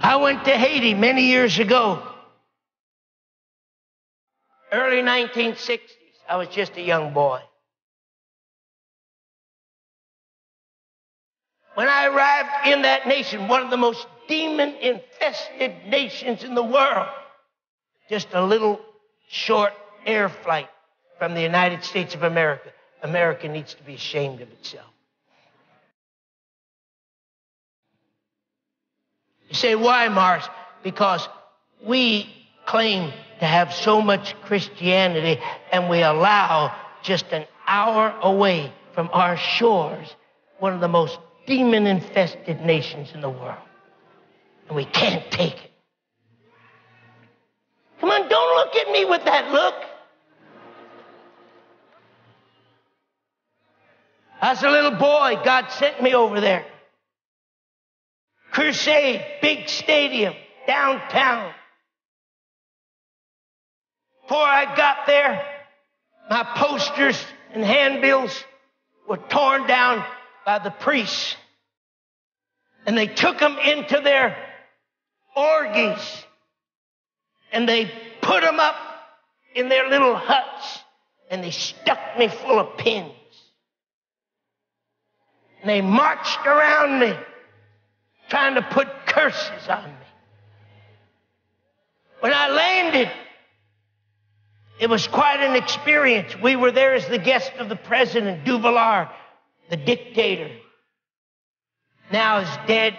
I went to Haiti many years ago. Early 1960s, I was just a young boy. When I arrived in that nation, one of the most demon-infested nations in the world, just a little short air flight from the United States of America. America needs to be ashamed of itself. You say, why, Mars? Because we claim to have so much Christianity, and we allow just an hour away from our shores one of the most demon-infested nations in the world. And we can't take it. Come on, don't look at me with that look. As a little boy, God sent me over there. Crusade, big stadium, downtown. Before I got there, my posters and handbills were torn down by the priests. And they took them into their orgies. And they put them up in their little huts. And they stuck me full of pins. And they marched around me, trying to put curses on me. When I landed, it was quite an experience. We were there as the guest of the president, Duvalier, the dictator. Now is dead.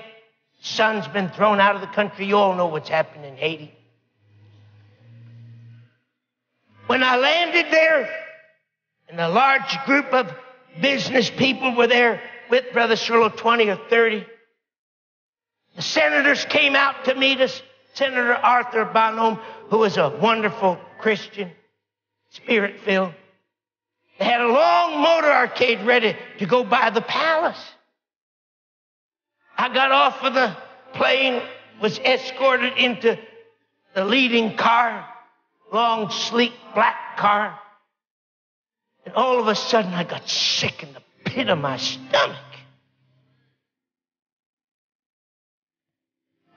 Son's been thrown out of the country. You all know what's happened in Haiti. When I landed there, and a large group of business people were there with Brother Cerullo, 20 or 30. The senators came out to meet us. Senator Arthur Bonhomme, who was a wonderful Christian, Spirit-filled. They had a long motor arcade ready to go by the palace. I got off of the plane, was escorted into the leading car, long, sleek, black car. And all of a sudden, I got sick in the pit of my stomach.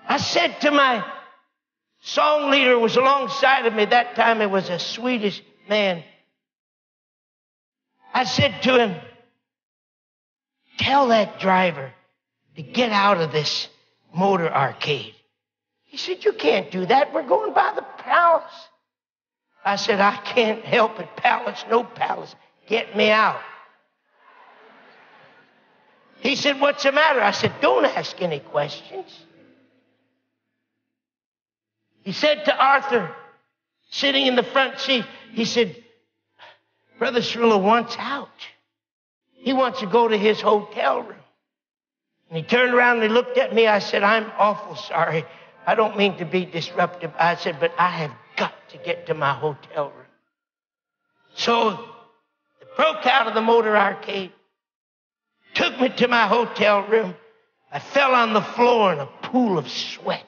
I said to my song leader, who was alongside of me that time, it was a Swedish man. I said to him, tell that driver to get out of this motor arcade. He said, you can't do that. We're going by the palace. I said, I can't help it. Palace, no palace. Get me out. He said, what's the matter? I said, don't ask any questions. He said to Arthur, sitting in the front seat, he said, Brother Cerullo wants out. He wants to go to his hotel room. And he turned around and he looked at me. I said, I'm awful sorry. I don't mean to be disruptive. I said, but I have got to get to my hotel room. So they broke out of the motor arcade, took me to my hotel room. I fell on the floor in a pool of sweat.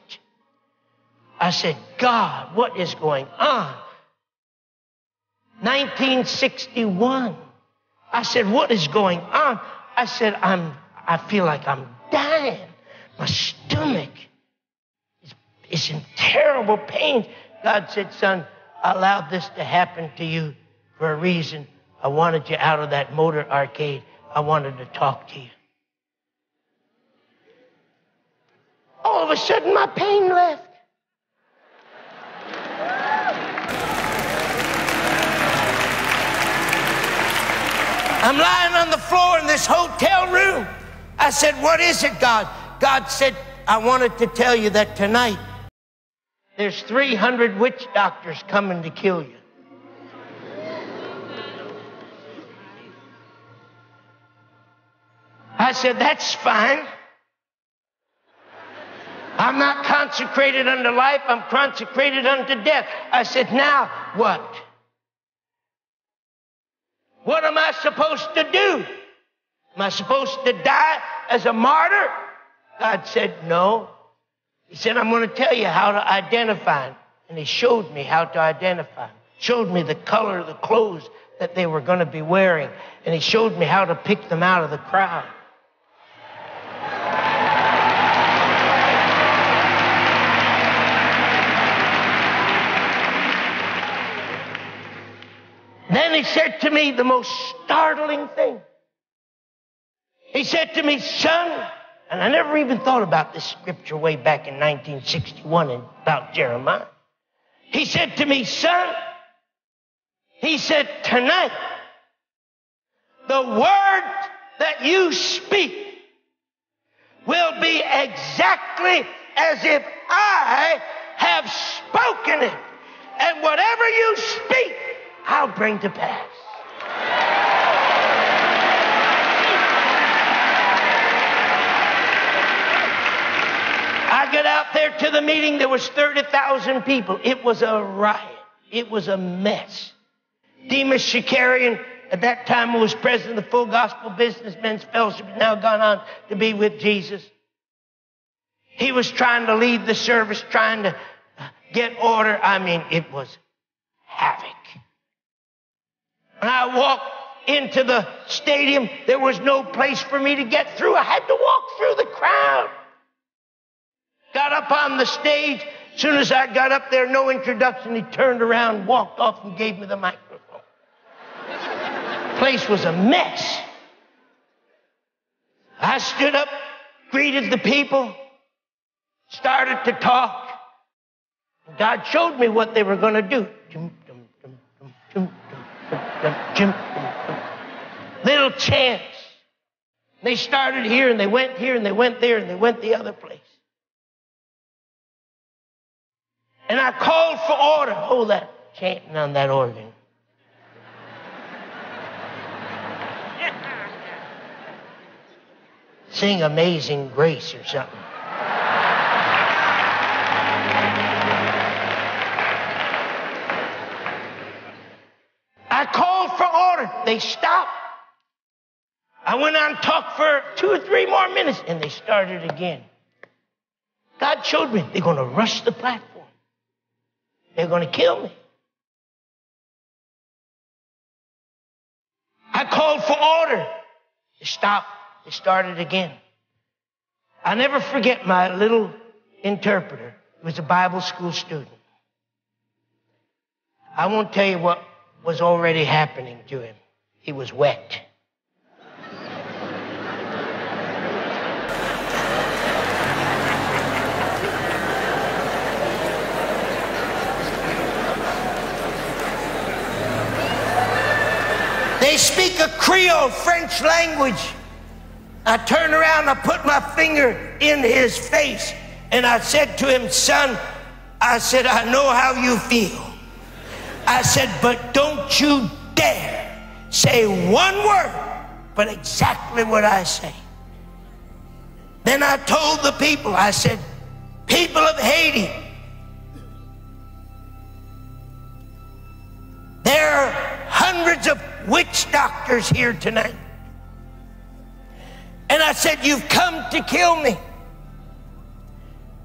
I said, God, what is going on? 1961. I said, what is going on? I said, I feel like I'm dying. My stomach is in terrible pain. God said, son, I allowed this to happen to you for a reason. I wanted you out of that motor arcade. I wanted to talk to you. All of a sudden, my pain left. I'm lying on the floor in this hotel room. I said, what is it, God? God said, I wanted to tell you that tonight there's 300 witch doctors coming to kill you. I said, that's fine. I'm not consecrated unto life. I'm consecrated unto death. I said, now what? What am I supposed to do? Am I supposed to die as a martyr? God said, no. He said, I'm going to tell you how to identify him. And he showed me how to identify him. Showed me the color of the clothes that they were going to be wearing. And he showed me how to pick them out of the crowd. Then he said to me the most startling thing. He said to me, son, and I never even thought about this scripture way back in 1961 about Jeremiah. He said to me, son, he said, tonight, the word that you speak will be exactly as if I have spoken it. And whatever you speak, I'll bring to pass. I got out there to the meeting. There was 30,000 people. It was a riot. It was a mess. Demos Shakarian, at that time, was president of the Full Gospel Businessmen's Fellowship, now gone on to be with Jesus. He was trying to lead the service, trying to get order. I mean, it was havoc. When I walked into the stadium, there was no place for me to get through. I had to walk through the crowd. Got up on the stage. As soon as I got up there, no introduction. He turned around, walked off, and gave me the microphone. The place was a mess. I stood up, greeted the people, started to talk. God showed me what they were going to do. Little chants. They started here and they went here and they went there and they went the other place. And I called for order. Oh, that chanting on that organ. Sing Amazing Grace or something. They stopped. I went on and talked for 2 or 3 more minutes, and they started again. God showed me they're going to rush the platform. They're going to kill me. I called for order. They stopped. They started again. I'll never forget my little interpreter. He was a Bible school student. I won't tell you what was already happening to him. He was wet. They speak a Creole French language. I turned around, I put my finger in his face, and I said to him, son, I said, I know how you feel. I said, but don't you dare say one word, but exactly what I say. Then I told the people, I said, people of Haiti, there are hundreds of witch doctors here tonight. And I said, you've come to kill me.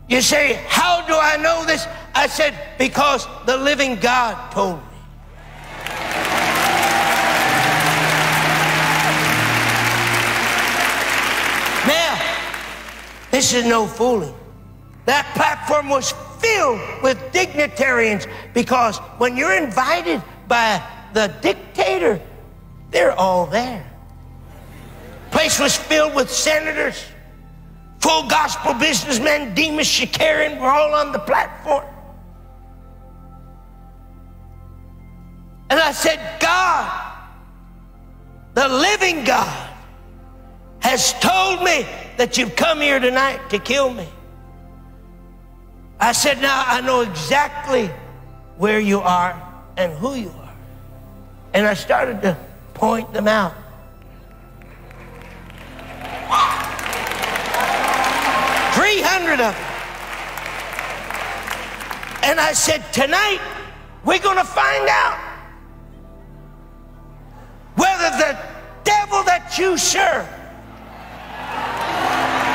You say, how do I know this? I said, because the living God told me. Now, this is no fooling. That platform was filled with dignitaries, because when you're invited by the dictator, they're all there. The place was filled with senators. Full Gospel Businessmen, Demos Shakarian, were all on the platform. And I said, God, the living God, has told me that you've come here tonight to kill me. I said, now I know exactly where you are and who you are. And I started to point them out. Wow. 300 of them. And I said, tonight, we're going to find out whether the devil that you serve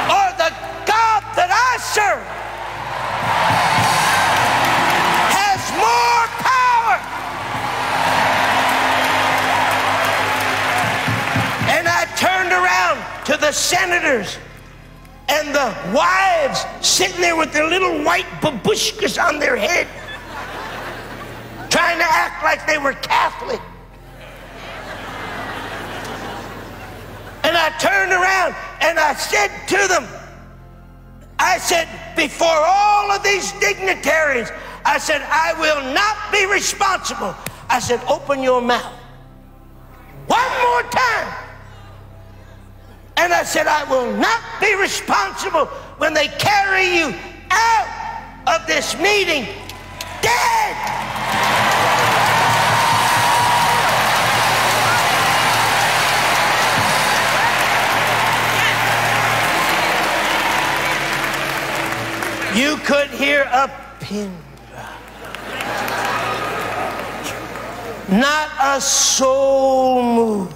or the God that I serve has more power. And I turned around to the senators and the wives sitting there with their little white babushkas on their head, trying to act like they were Catholic. I turned around and I said to them, I said, before all of these dignitaries, I said, I will not be responsible. I said, open your mouth one more time. And I said, I will not be responsible when they carry you out of this meeting dead. You could hear a pin drop. Not a soul moved.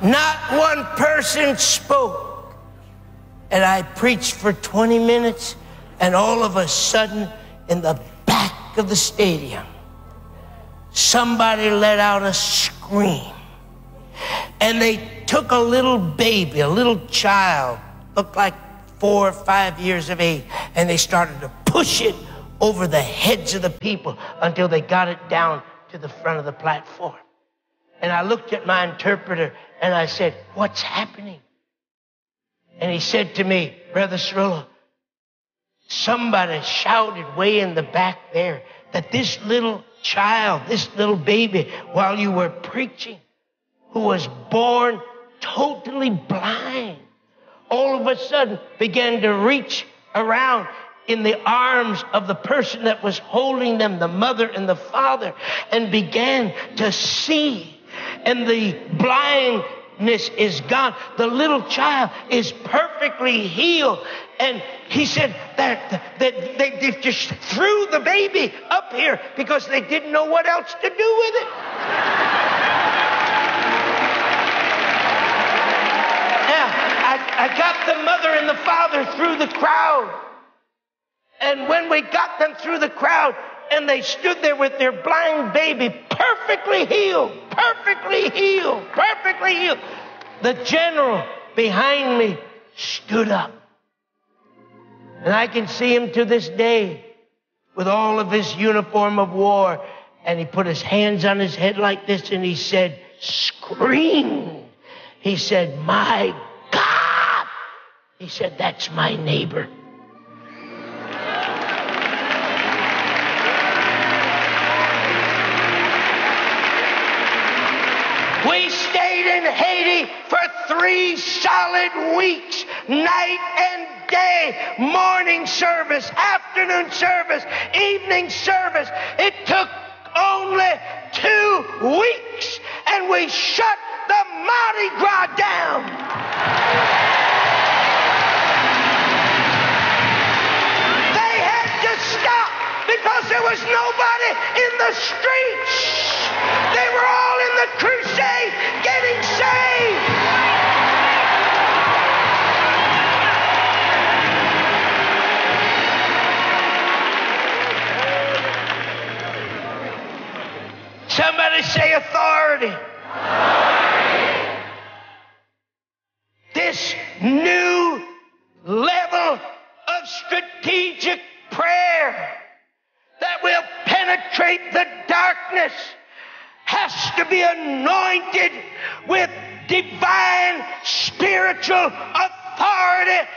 Not one person spoke. And I preached for 20 minutes, and all of a sudden, in the back of the stadium, somebody let out a scream. And they took a little baby, a little child, looked like 4 or 5 years of age, and they started to push it over the heads of the people until they got it down to the front of the platform. And I looked at my interpreter and I said, what's happening? And he said to me, Brother Cerullo, somebody shouted way in the back there that this little child, this little baby, while you were preaching, who was born totally blind, all of a sudden began to reach around in the arms of the person that was holding them, the mother and the father, and began to see. And the blindness is gone. The little child is perfectly healed. And he said that they just threw the baby up here because they didn't know what else to do with it. I got the mother and the father through the crowd. And when we got them through the crowd and they stood there with their blind baby, perfectly healed, perfectly healed, perfectly healed, the general behind me stood up. And I can see him to this day with all of his uniform of war. And he put his hands on his head like this and he said, screamed. He said, my God. He said, that's my neighbor. We stayed in Haiti for 3 solid weeks, night and day, morning service, afternoon service, evening service. It took only 2 weeks, and we shut the Mardi Gras down. Because there was nobody in the streets. They were all in the crusade getting saved. Somebody say authority. Authority. This new level of strategic prayer that will penetrate the darkness has to be anointed with divine spiritual authority